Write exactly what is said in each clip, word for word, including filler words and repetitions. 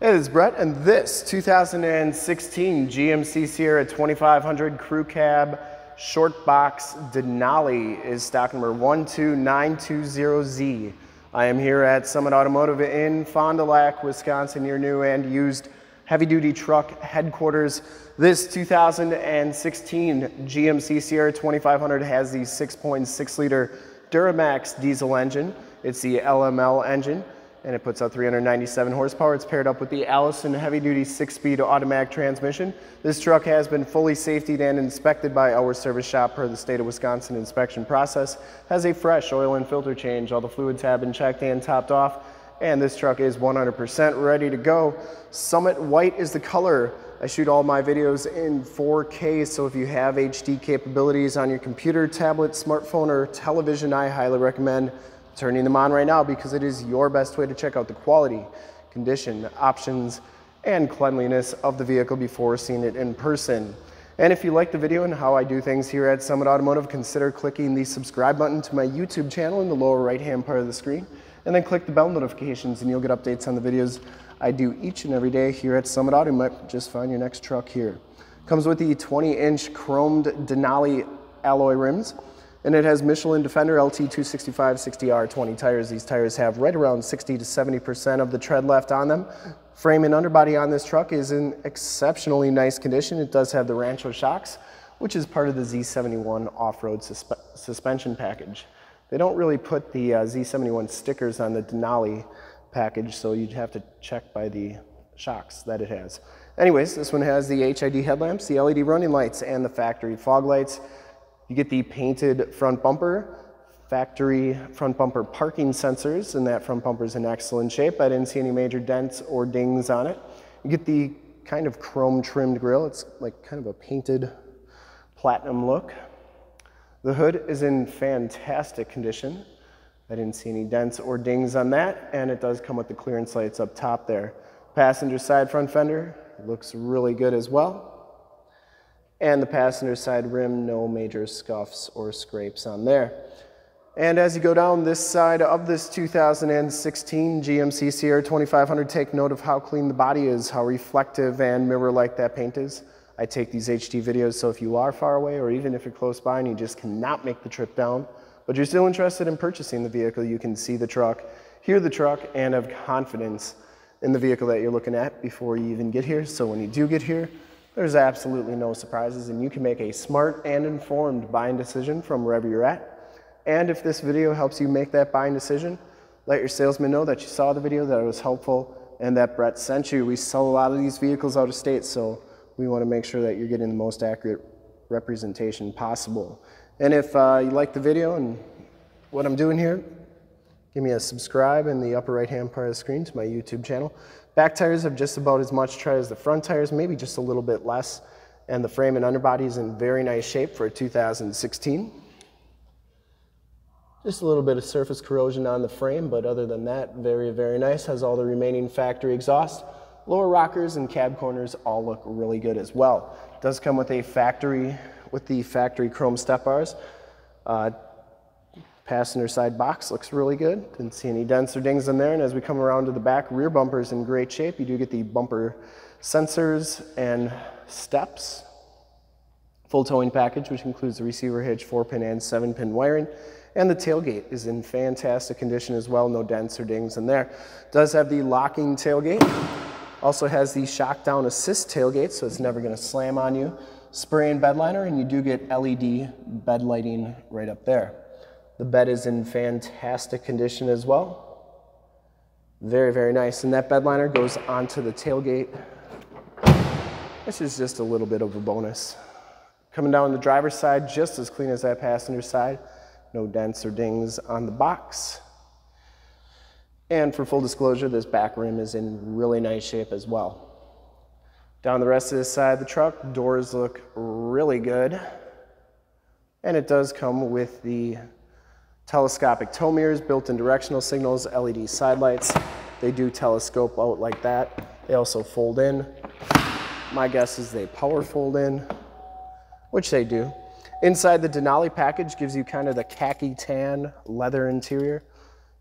It is Brett, and this two thousand sixteen G M C Sierra twenty-five hundred Crew Cab Short Box Denali is stock number one two nine two zero Z. I am here at Summit Automotive in Fond du Lac, Wisconsin, your new and used heavy-duty truck headquarters. This two thousand sixteen G M C Sierra twenty-five hundred has the six point six liter Duramax diesel engine. It's the L M L engine, and it puts out three hundred ninety-seven horsepower. It's paired up with the Allison heavy-duty six-speed automatic transmission. This truck has been fully safetied and inspected by our service shop per the state of Wisconsin inspection process. Has a fresh oil and filter change. All the fluids have been checked and topped off, and this truck is one hundred percent ready to go. Summit white is the color. I shoot all my videos in four K, so if you have H D capabilities on your computer, tablet, smartphone, or television, I highly recommend turning them on right now, because it is your best way to check out the quality, condition, options, and cleanliness of the vehicle before seeing it in person. And if you like the video and how I do things here at Summit Automotive, consider clicking the subscribe button to my YouTube channel in the lower right-hand part of the screen, and then click the bell notifications and you'll get updates on the videos I do each and every day here at Summit Auto. You might just find your next truck here. Comes with the twenty inch chromed Denali alloy rims, and it has Michelin Defender L T two sixty-five sixty R twenty tires. These tires have right around sixty to seventy percent of the tread left on them. Frame and underbody on this truck is in exceptionally nice condition. It does have the Rancho shocks, which is part of the Z seventy-one off-road susp suspension package. They don't really put the uh, Z seventy-one stickers on the Denali package, so you'd have to check by the shocks that it has. Anyways, this one has the H I D headlamps, the L E D running lights, and the factory fog lights. You get the painted front bumper, factory front bumper parking sensors, and that front bumper is in excellent shape. I didn't see any major dents or dings on it. You get the kind of chrome trimmed grille. It's like kind of a painted platinum look. The hood is in fantastic condition. I didn't see any dents or dings on that, and it does come with the clearance lights up top there. Passenger side front fender looks really good as well. And the passenger side rim, no major scuffs or scrapes on there. And as you go down this side of this two thousand sixteen G M C Sierra twenty-five hundred, take note of how clean the body is, how reflective and mirror-like that paint is. I take these H D videos, so if you are far away, or even if you're close by and you just cannot make the trip down, but you're still interested in purchasing the vehicle, you can see the truck, hear the truck, and have confidence in the vehicle that you're looking at before you even get here. So when you do get here, there's absolutely no surprises, and you can make a smart and informed buying decision from wherever you're at. And if this video helps you make that buying decision, let your salesman know that you saw the video, that it was helpful, and that Brett sent you. We sell a lot of these vehicles out of state, so we want to make sure that you're getting the most accurate representation possible. And if uh, you like the video and what I'm doing here, give me a subscribe in the upper right-hand part of the screen to my YouTube channel. Back tires have just about as much tread as the front tires, maybe just a little bit less, and the frame and underbody is in very nice shape for two thousand sixteen. Just a little bit of surface corrosion on the frame, but other than that, very, very nice. Has all the remaining factory exhaust. Lower rockers and cab corners all look really good as well. Does come with a factory, with the factory chrome step bars. Uh, Passenger side box looks really good. Didn't see any dents or dings in there. And as we come around to the back, rear bumper is in great shape. You do get the bumper sensors and steps. Full towing package, which includes the receiver hitch, four pin and seven pin wiring. And the tailgate is in fantastic condition as well. No dents or dings in there. Does have the locking tailgate. Also has the shock down assist tailgate, so it's never gonna slam on you. Spray and bed liner, and you do get L E D bed lighting right up there. The bed is in fantastic condition as well. Very, very nice. And that bed liner goes onto the tailgate. This is just a little bit of a bonus. Coming down the driver's side, just as clean as that passenger side. No dents or dings on the box. And for full disclosure, this back rim is in really nice shape as well. Down the rest of this side of the truck, doors look really good. And it does come with the telescopic tow mirrors, built-in directional signals, L E D side lights. They do telescope out like that. They also fold in. My guess is they power fold in, which they do. Inside, the Denali package gives you kind of the khaki tan leather interior.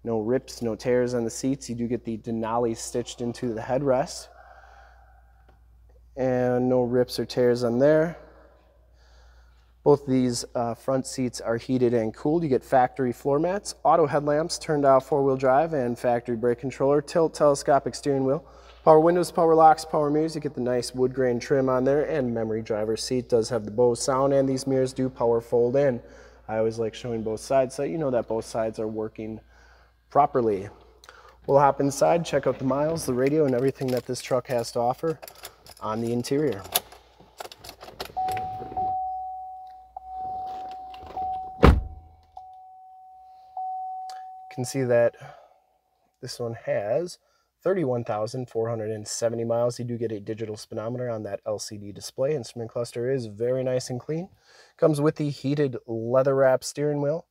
No rips, no tears on the seats. You do get the Denali stitched into the headrest. And no rips or tears on there. Both these uh, front seats are heated and cooled. You get factory floor mats, auto headlamps, turned out four-wheel drive, and factory brake controller, tilt telescopic steering wheel, power windows, power locks, power mirrors. You get the nice wood grain trim on there, and memory driver's seat does have the Bose sound, and these mirrors do power fold in. I always like showing both sides so you know that both sides are working properly. We'll hop inside, check out the miles, the radio, and everything that this truck has to offer on the interior. Can see that this one has thirty-one thousand four hundred seventy miles. You do get a digital speedometer on that L C D display. Instrument cluster is very nice and clean. Comes with the heated leather wrap steering wheel,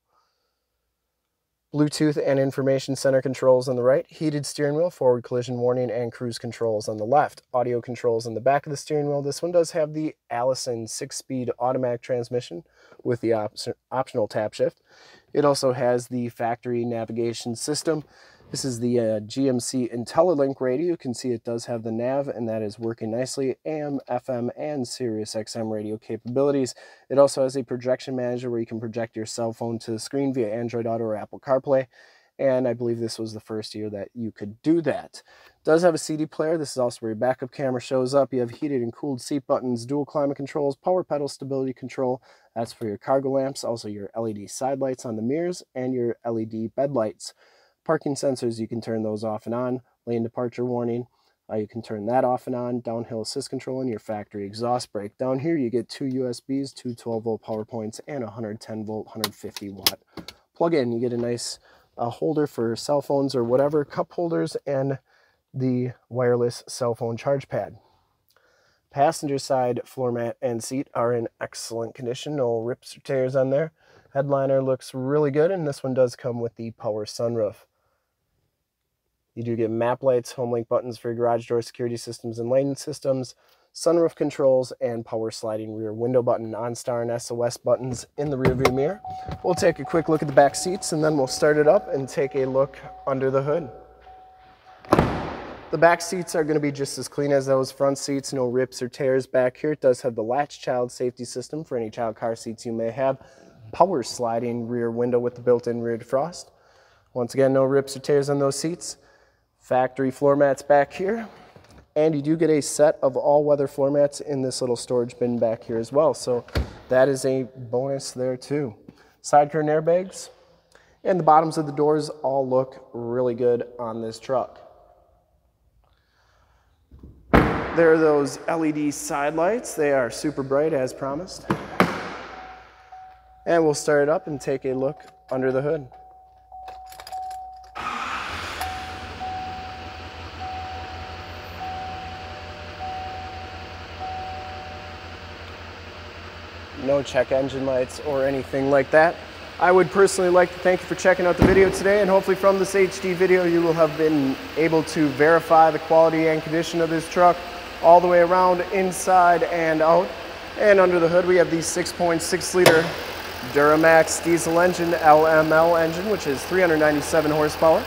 Bluetooth and information center controls on the right, heated steering wheel, forward collision warning, and cruise controls on the left. Audio controls on the back of the steering wheel. This one does have the Allison six-speed automatic transmission with the op optional tap shift. It also has the factory navigation system. This is the uh, G M C IntelliLink radio. You can see it does have the nav, and that is working nicely. A M, F M, and Sirius X M radio capabilities. It also has a projection manager where you can project your cell phone to the screen via Android Auto or Apple CarPlay. And I believe this was the first year that you could do that. It does have a C D player. This is also where your backup camera shows up. You have heated and cooled seat buttons, dual climate controls, power pedal stability control. That's for your cargo lamps, also your L E D side lights on the mirrors, and your L E D bed lights. Parking sensors, you can turn those off and on. Lane departure warning, uh, you can turn that off and on. Downhill assist control and your factory exhaust brake. Down here, you get two U S Bs, two twelve volt power points, and one hundred ten volt, one hundred fifty watt plug-in. You get a nice uh, holder for cell phones or whatever, cup holders, and the wireless cell phone charge pad. Passenger side floor mat and seat are in excellent condition. No rips or tears on there. Headliner looks really good, and this one does come with the power sunroof. You do get map lights, home link buttons for your garage door, security systems and lane systems, sunroof controls, and power sliding rear window button, OnStar and S O S buttons in the rearview mirror. We'll take a quick look at the back seats, and then we'll start it up and take a look under the hood. The back seats are going to be just as clean as those front seats. No rips or tears back here. It does have the latch child safety system for any child car seats you may have. Power sliding rear window with the built-in rear defrost. Once again, no rips or tears on those seats. Factory floor mats back here, and you do get a set of all-weather floor mats in this little storage bin back here as well, so that is a bonus there too. Side curtain airbags, and the bottoms of the doors all look really good on this truck. There are those L E D side lights. They are super bright as promised. And we'll start it up and take a look under the hood. No check engine lights or anything like that. I would personally like to thank you for checking out the video today, and hopefully from this H D video you will have been able to verify the quality and condition of this truck all the way around, inside and out. And under the hood we have the six point six liter Duramax diesel engine, L M L engine, which is three hundred ninety-seven horsepower.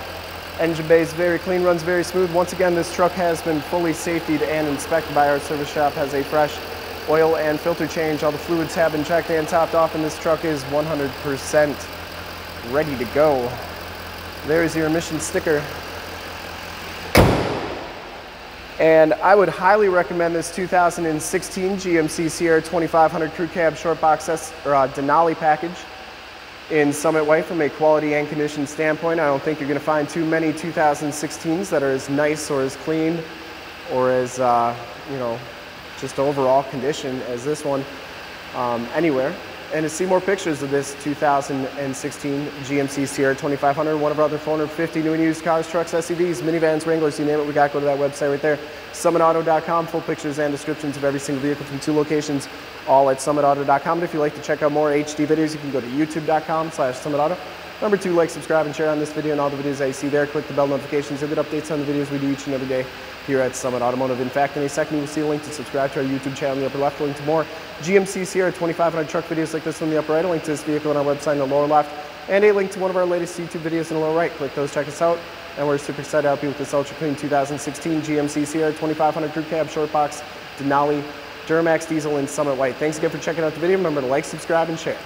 Engine bay is very clean, runs very smooth. Once again, this truck has been fully safetied and inspected by our service shop, has a fresh oil and filter change. All the fluids have been checked and topped off, and this truck is one hundred percent ready to go. There's your emission sticker. And I would highly recommend this two thousand sixteen G M C Sierra twenty-five hundred Crew Cab Short Box S or uh, Denali package in Summit White from a quality and condition standpoint. I don't think you're going to find too many two thousand sixteens that are as nice or as clean or as, uh, you know, just overall condition as this one um, anywhere. And to see more pictures of this two thousand sixteen G M C Sierra twenty-five hundred, one of our other four hundred fifty new and used cars, trucks, S U Vs, minivans, Wranglers, you name it, we got. Go to that website right there, Summit Auto dot com, full pictures and descriptions of every single vehicle from two locations, all at Summit Auto dot com. And if you'd like to check out more H D videos, you can go to YouTube dot com slash Summit Auto. Number two, like, subscribe, and share on this video and all the videos that you see there. Click the bell notifications. You'll get updates on the videos we do each and every day here at Summit Automotive. In fact, in a second, you will see a link to subscribe to our YouTube channel in the upper left, a link to more G M C Sierra twenty-five hundred truck videos like this one in the upper right, a link to this vehicle on our website in the lower left, and a link to one of our latest YouTube videos in the lower right. Click those, check us out, and we're super excited to help you with this ultra clean two thousand sixteen G M C Sierra twenty-five hundred Crew Cab Short Box Denali Duramax Diesel in Summit White. Thanks again for checking out the video. Remember to like, subscribe, and share.